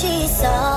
she saw.